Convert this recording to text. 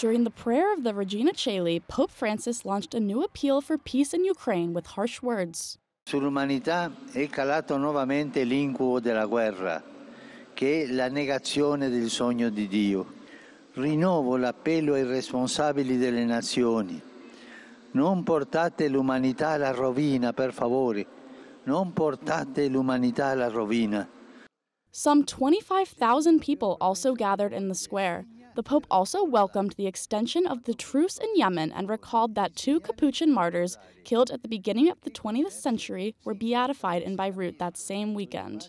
During the prayer of the Regina Coeli, Pope Francis launched a new appeal for peace in Ukraine with harsh words. Sull'umanità è calato nuovamente l'incubo della guerra, che è la negazione del sogno di Dio. Rinnovo l'appello ai responsabili delle nazioni. Non portate l'umanità alla rovina, per favore. Non portate l'umanità alla rovina. Some 25,000 people also gathered in the square. The Pope also welcomed the extension of the truce in Yemen and recalled that 2 Capuchin martyrs killed at the beginning of the 20th century were beatified in Beirut that same weekend.